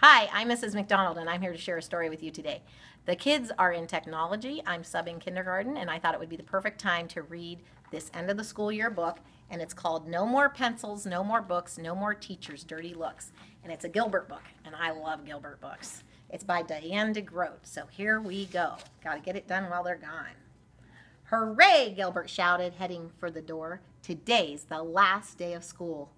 Hi, I'm Mrs. McDonald, and I'm here to share a story with you today. The kids are in technology. I'm subbing kindergarten, and I thought it would be the perfect time to read this end of the school year book, and it's called No More Pencils, No More Books, No More Teachers' Dirty Looks, and it's a Gilbert book, and I love Gilbert books. It's by Diane deGroat, so here we go. Gotta get it done while they're gone. Hooray, Gilbert shouted, heading for the door. Today's the last day of school.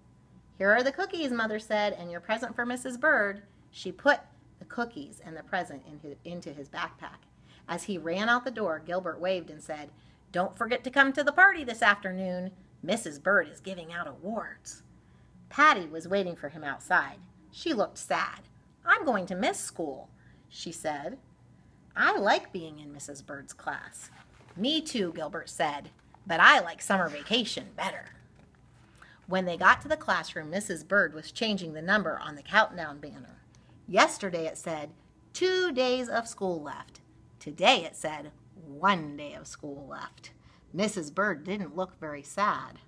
Here are the cookies, Mother said, and your present for Mrs. Bird. She put the cookies and the present into his backpack. As he ran out the door, Gilbert waved and said, "Don't forget to come to the party this afternoon. Mrs. Bird is giving out awards." Patty was waiting for him outside. She looked sad. "I'm going to miss school," she said. "I like being in Mrs. Bird's class." "Me too," Gilbert said, "but I like summer vacation better." When they got to the classroom, Mrs. Bird was changing the number on the countdown banner. Yesterday it said, 2 days of school left. Today it said, 1 day of school left. Mrs. Bird didn't look very sad.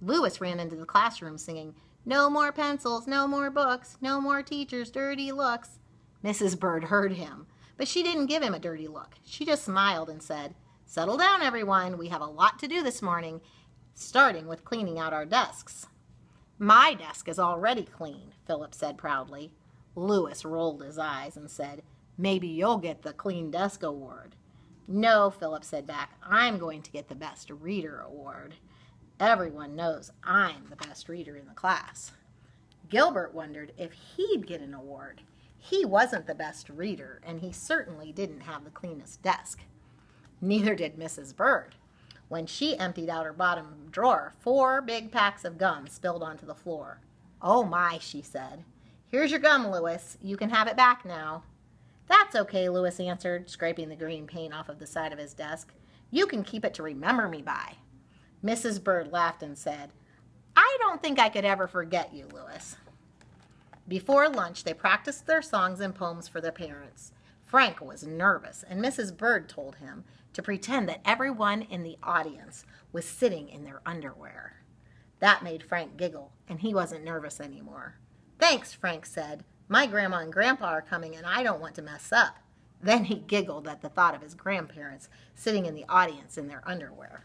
Lewis ran into the classroom singing, "No more pencils, no more books, no more teachers' dirty looks." Mrs. Bird heard him, but she didn't give him a dirty look. She just smiled and said, "Settle down, everyone. We have a lot to do this morning, starting with cleaning out our desks." "My desk is already clean," Phillip said proudly. Lewis rolled his eyes and said, "Maybe you'll get the Clean Desk Award." "No," Phillip said back, "I'm going to get the Best Reader Award. Everyone knows I'm the best reader in the class." Gilbert wondered if he'd get an award. He wasn't the best reader, and he certainly didn't have the cleanest desk. Neither did Mrs. Bird. When she emptied out her bottom drawer, 4 big packs of gum spilled onto the floor. "Oh my," she said. "Here's your gum, Lewis. You can have it back now." "That's okay," Lewis answered, scraping the green paint off of the side of his desk. "You can keep it to remember me by." Mrs. Bird laughed and said, "I don't think I could ever forget you, Lewis." Before lunch, they practiced their songs and poems for their parents. Frank was nervous, and Mrs. Bird told him to pretend that everyone in the audience was sitting in their underwear. That made Frank giggle, and he wasn't nervous anymore. "Thanks," Frank said. "My grandma and grandpa are coming, and I don't want to mess up." Then he giggled at the thought of his grandparents sitting in the audience in their underwear.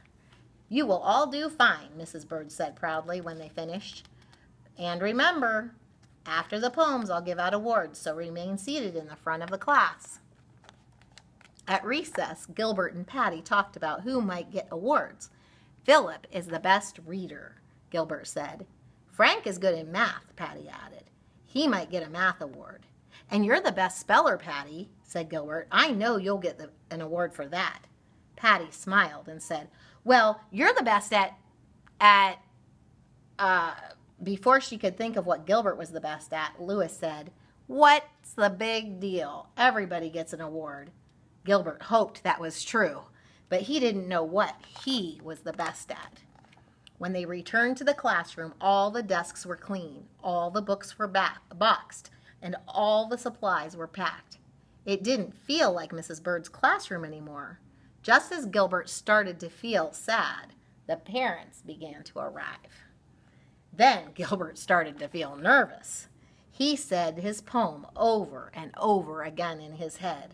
"You will all do fine," Mrs. Bird said proudly when they finished. "And remember, after the poems, I'll give out awards, so remain seated in the front of the class." At recess, Gilbert and Patty talked about who might get awards. "Phillip is the best reader," Gilbert said. "Frank is good in math," Patty added. "He might get a math award." "And you're the best speller, Patty," said Gilbert. "I know you'll get an award for that." Patty smiled and said, "Well, you're the best at Before she could think of what Gilbert was the best at, Lewis said, "What's the big deal? Everybody gets an award." Gilbert hoped that was true, but he didn't know what he was the best at. When they returned to the classroom, all the desks were clean, all the books were boxed, and all the supplies were packed. It didn't feel like Mrs. Bird's classroom anymore. Just as Gilbert started to feel sad, the parents began to arrive. Then Gilbert started to feel nervous. He said his poem over and over again in his head.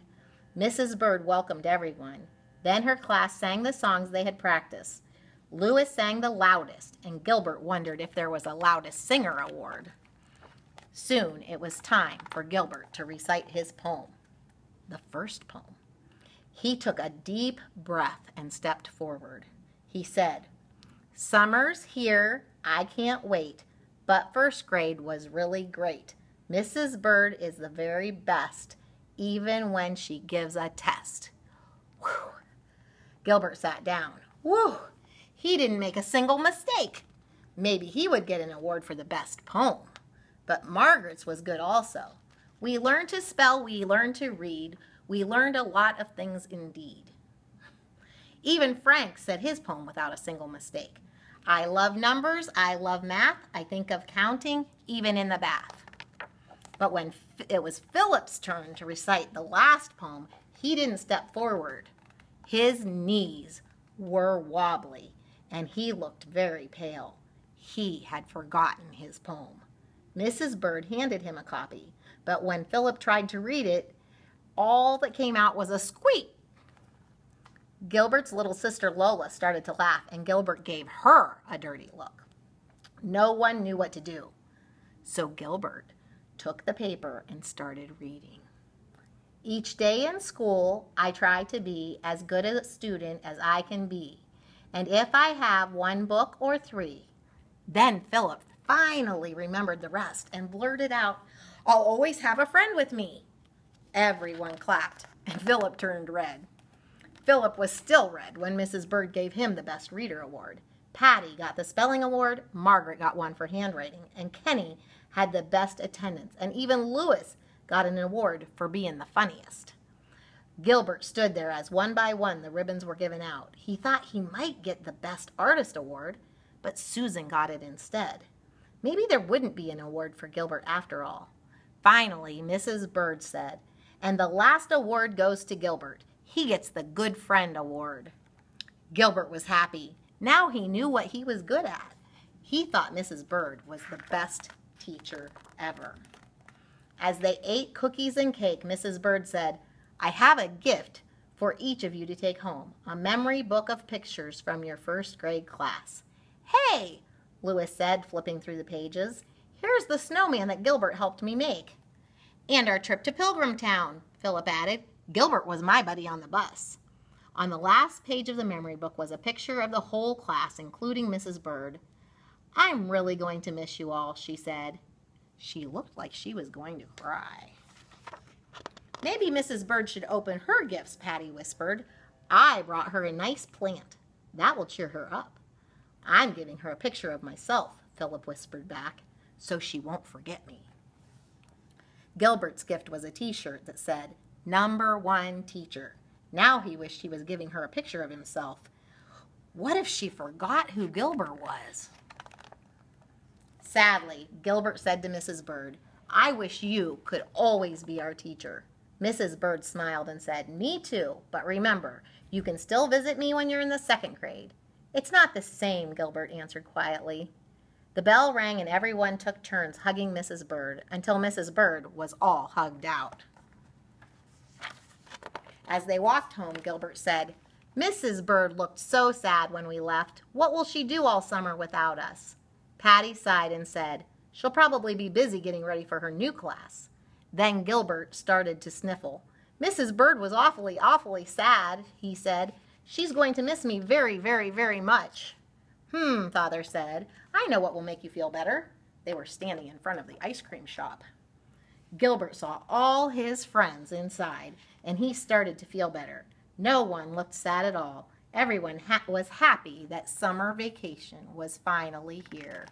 Mrs. Bird welcomed everyone. Then her class sang the songs they had practiced. Lewis sang the loudest, and Gilbert wondered if there was a Loudest Singer award. Soon it was time for Gilbert to recite his poem, the first poem. He took a deep breath and stepped forward. He said, "Summer's here, I can't wait, but first grade was really great. Mrs. Bird is the very best, even when she gives a test." Whew. Gilbert sat down. Whew! He didn't make a single mistake. Maybe he would get an award for the best poem. But Margaret's was good also. "We learned to spell, we learned to read, we learned a lot of things indeed." Even Frank said his poem without a single mistake. "I love numbers, I love math, I think of counting, even in the bath." But when it was Philip's turn to recite the last poem, he didn't step forward. His knees were wobbly, and he looked very pale. He had forgotten his poem. Mrs. Bird handed him a copy, but when Phillip tried to read it, all that came out was a squeak. Gilbert's little sister Lola started to laugh, and Gilbert gave her a dirty look. No one knew what to do, so Gilbert took the paper and started reading. Each day in school, I try to be as good a student as I can be, and if I have one book or three. Then Phillip finally remembered the rest and blurted out, "I'll always have a friend with me." Everyone clapped, and Phillip turned red. Phillip was still red when Mrs. Bird gave him the Best Reader Award. Patty got the Spelling Award, Margaret got one for handwriting, and Kenny had the best attendance, and even Lewis got an award for being the funniest. Gilbert stood there as one by one the ribbons were given out. He thought he might get the Best Artist Award, but Susan got it instead. Maybe there wouldn't be an award for Gilbert after all. Finally, Mrs. Bird said, "And the last award goes to Gilbert. He gets the Good Friend Award." Gilbert was happy. Now he knew what he was good at. He thought Mrs. Bird was the best teacher ever. As they ate cookies and cake, Mrs. Bird said, "I have a gift for each of you to take home, a memory book of pictures from your first grade class." "Hey," Lewis said, flipping through the pages, "here's the snowman that Gilbert helped me make." "And our trip to Pilgrim Town," Phillip added. "Gilbert was my buddy on the bus." On the last page of the memory book was a picture of the whole class, including Mrs. Bird. "I'm really going to miss you all," she said. She looked like she was going to cry. "Maybe Mrs. Bird should open her gifts," Patty whispered. "I brought her a nice plant. That will cheer her up." "I'm giving her a picture of myself," Phillip whispered back, "so she won't forget me." Gilbert's gift was a t-shirt that said, "Number 1 teacher." Now he wished he was giving her a picture of himself. What if she forgot who Gilbert was? Sadly, Gilbert said to Mrs. Bird, "I wish you could always be our teacher." Mrs. Bird smiled and said, "Me too, but remember, you can still visit me when you're in the 2nd grade. "It's not the same," Gilbert answered quietly. The bell rang and everyone took turns hugging Mrs. Bird until Mrs. Bird was all hugged out. As they walked home, Gilbert said, "Mrs. Bird looked so sad when we left. What will she do all summer without us?" Patty sighed and said, "She'll probably be busy getting ready for her new class." Then Gilbert started to sniffle. "Mrs. Bird was awfully, awfully sad," he said. "She's going to miss me very, very, very much." Father said, "I know what will make you feel better." They were standing in front of the ice cream shop. Gilbert saw all his friends inside, and he started to feel better. No one looked sad at all. Everyone was happy that summer vacation was finally here,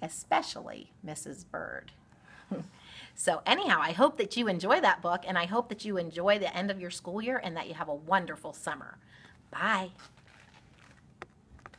especially Mrs. Bird. So anyhow, I hope that you enjoy that book, and I hope that you enjoy the end of your school year and that you have a wonderful summer. Bye.